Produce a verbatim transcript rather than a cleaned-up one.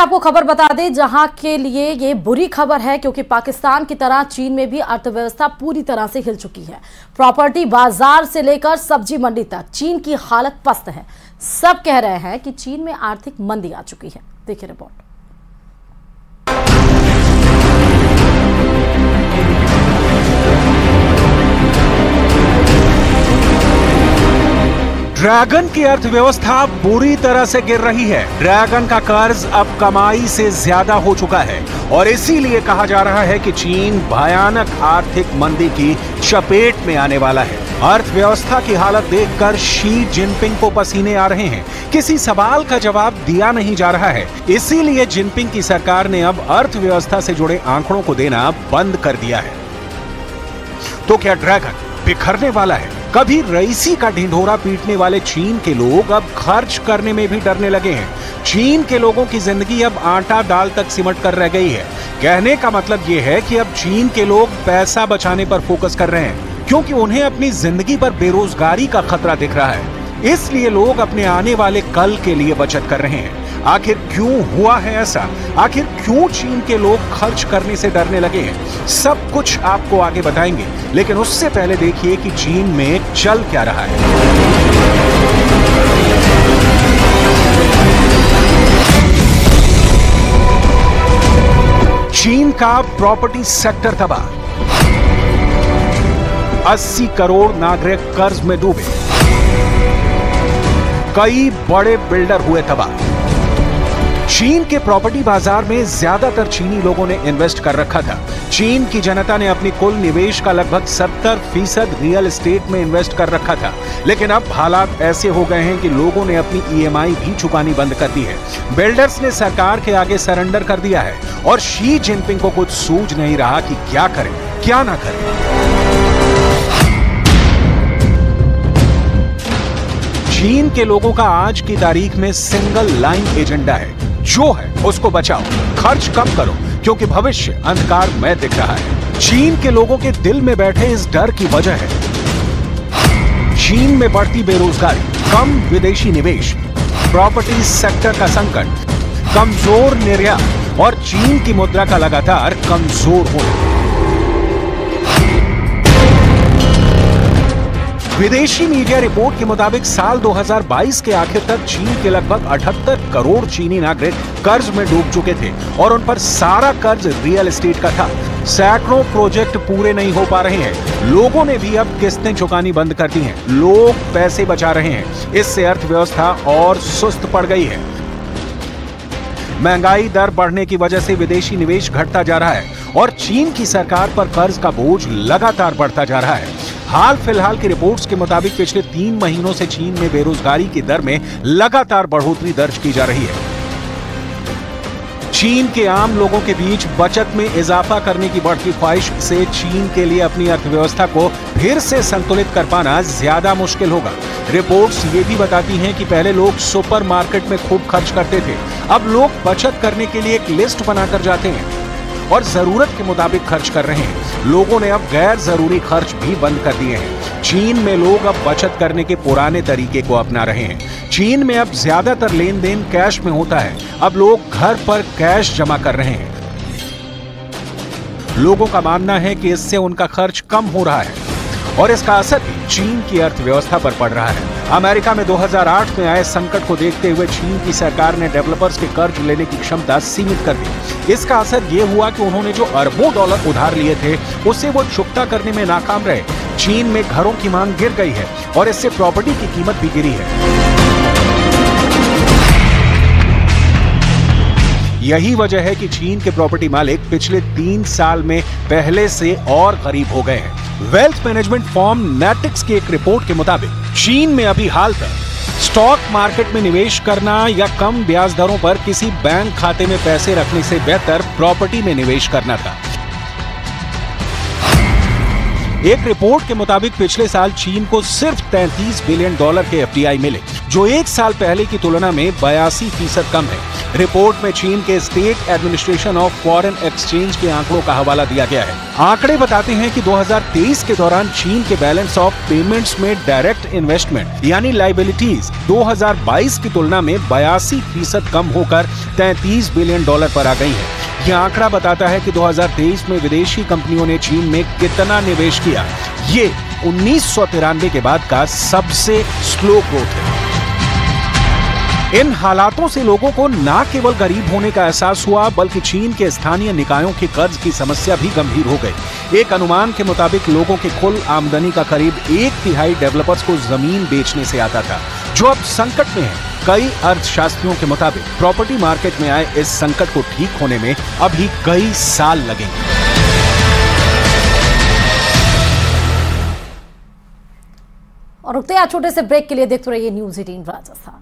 आपको खबर बता दें जहां के लिए ये बुरी खबर है क्योंकि पाकिस्तान की तरह चीन में भी अर्थव्यवस्था पूरी तरह से हिल चुकी है। प्रॉपर्टी बाजार से लेकर सब्जी मंडी तक चीन की हालत पस्त है। सब कह रहे हैं कि चीन में आर्थिक मंदी आ चुकी है। देखिए रिपोर्ट। ड्रैगन की अर्थव्यवस्था बुरी तरह से गिर रही है। ड्रैगन का कर्ज अब कमाई से ज्यादा हो चुका है और इसीलिए कहा जा रहा है कि चीन भयानक आर्थिक मंदी की चपेट में आने वाला है। अर्थव्यवस्था की हालत देखकर शी जिनपिंग को पसीने आ रहे हैं। किसी सवाल का जवाब दिया नहीं जा रहा है, इसीलिए जिनपिंग की सरकार ने अब अर्थव्यवस्था से जुड़े आंकड़ों को देना बंद कर दिया है। तो क्या ड्रैगन बिखरने वाला है? कभी रईसी का ढिंढोरा पीटने वाले चीन के लोग अब खर्च करने में भी डरने लगे हैं। चीन के लोगों की जिंदगी अब आटा दाल तक सिमट कर रह गई है। कहने का मतलब ये है कि अब चीन के लोग पैसा बचाने पर फोकस कर रहे हैं क्योंकि उन्हें अपनी जिंदगी पर बेरोजगारी का खतरा दिख रहा है। इसलिए लोग अपने आने वाले कल के लिए बचत कर रहे हैं। आखिर क्यों हुआ है ऐसा? आखिर क्यों चीन के लोग खर्च करने से डरने लगे हैं? सब कुछ आपको आगे बताएंगे, लेकिन उससे पहले देखिए कि चीन में चल क्या रहा है। चीन का प्रॉपर्टी सेक्टर तबाह, अस्सी करोड़ नागरिक कर्ज में डूबे, कई बड़े बिल्डर हुए तबाह। चीन के प्रॉपर्टी बाजार में ज्यादातर चीनी लोगों ने इन्वेस्ट कर रखा था। चीन की जनता ने अपनी कुल निवेश का लगभग सत्तर फीसद रियल एस्टेट में इन्वेस्ट कर रखा था, लेकिन अब हालात ऐसे हो गए हैं कि लोगों ने अपनी ई एम आई भी चुकानी बंद कर दी है। बिल्डर्स ने सरकार के आगे सरेंडर कर दिया है और शी जिनपिंग को कुछ सूझ नहीं रहा कि क्या करें क्या ना करें। चीन के लोगों का आज की तारीख में सिंगल लाइन एजेंडा है, जो है उसको बचाओ, खर्च कम करो क्योंकि भविष्य अंधकार में दिख रहा है। चीन के लोगों के दिल में बैठे इस डर की वजह है चीन में बढ़ती बेरोजगारी, कम विदेशी निवेश, प्रॉपर्टी सेक्टर का संकट, कमजोर निर्यात और चीन की मुद्रा का लगातार कमजोर होना। विदेशी मीडिया रिपोर्ट के मुताबिक साल दो हज़ार बाईस के आखिर तक चीन के लगभग अठहत्तर करोड़ चीनी नागरिक कर्ज में डूब चुके थे और उन पर सारा कर्ज रियल एस्टेट का था। सैकड़ों प्रोजेक्ट पूरे नहीं हो पा रहे हैं। लोगों ने भी अब किस्तें चुकानी बंद कर दी हैं। लोग पैसे बचा रहे हैं। इससे अर्थव्यवस्था और सुस्त पड़ गई है। महंगाई दर बढ़ने की वजह से विदेशी निवेश घटता जा रहा है और चीन की सरकार पर कर्ज का बोझ लगातार बढ़ता जा रहा है। हाल फिलहाल की रिपोर्ट्स के मुताबिक पिछले तीन महीनों से चीन में बेरोजगारी की दर में लगातार बढ़ोतरी दर्ज की जा रही है। चीन के आम लोगों के बीच बचत में इजाफा करने की बढ़ती ख्वाहिश से चीन के लिए अपनी अर्थव्यवस्था को फिर से संतुलित कर पाना ज्यादा मुश्किल होगा। रिपोर्ट्स ये भी बताती हैं कि पहले लोग सुपरमार्केट में खूब खर्च करते थे, अब लोग बचत करने के लिए एक लिस्ट बनाकर जाते हैं और जरूरत के मुताबिक खर्च कर रहे हैं। लोगों ने अब गैर जरूरी खर्च भी बंद कर दिए हैं। चीन में लोग अब बचत करने के पुराने तरीके को अपना रहे हैं। चीन में अब ज्यादातर लेन देन कैश में होता है। अब लोग घर पर कैश जमा कर रहे हैं। लोगों का मानना है कि इससे उनका खर्च कम हो रहा है और इसका असर भी चीन की अर्थव्यवस्था पर पड़ रहा है। अमेरिका में दो हज़ार आठ में आए संकट को देखते हुए चीन की सरकार ने डेवलपर्स के कर्ज लेने की क्षमता सीमित कर दी। इसका असर ये हुआ कि उन्होंने जो अरबों डॉलर उधार लिए थे उसे वो चुकता करने में नाकाम रहे। चीन में घरों की मांग गिर गई है और इससे प्रॉपर्टी की कीमत भी गिरी है। यही वजह है कि चीन के प्रॉपर्टी मालिक पिछले तीन साल में पहले से और गरीब हो गए हैं। वेल्थ मैनेजमेंट फॉर्म नेटिक्स की एक रिपोर्ट के मुताबिक चीन में अभी हाल तक स्टॉक मार्केट में निवेश करना या कम ब्याज दरों पर किसी बैंक खाते में पैसे रखने से बेहतर प्रॉपर्टी में निवेश करना था। एक रिपोर्ट के मुताबिक पिछले साल चीन को सिर्फ तैंतीस बिलियन डॉलर के एफ डी आई मिले, जो एक साल पहले की तुलना में बयासी फीसद कम है। रिपोर्ट में चीन के state administration of foreign exchange के आंकड़ों का हवाला दिया गया है। आंकड़े बताते हैं कि दो हज़ार तेईस के दौरान चीन के बैलेंस ऑफ पेमेंट्स में डायरेक्ट इन्वेस्टमेंट यानी लायबिलिटीज दो हज़ार बाईस की तुलना में बयासी फीसद कम होकर तैंतीस बिलियन डॉलर पर आ गई है। यह आंकड़ा बताता है कि दो हज़ार तेईस में विदेशी कंपनियों ने चीन में कितना निवेश किया। ये उन्नीस सौ तिरानवे के बाद का सबसे स्लो ग्रोथ है। इन हालातों से लोगों को न केवल गरीब होने का एहसास हुआ, बल्कि चीन के स्थानीय निकायों के कर्ज की समस्या भी गंभीर हो गई। एक अनुमान के मुताबिक लोगों की कुल आमदनी का करीब एक तिहाई डेवलपर्स को जमीन बेचने से आता था, जो अब संकट में है। कई अर्थशास्त्रियों के मुताबिक प्रॉपर्टी मार्केट में आए इस संकट को ठीक होने में अभी कई साल लगेंगे। और रुकते हैं छोटे से ब्रेक के लिए, देखते रहिए न्यूज अठारह राजस्थान।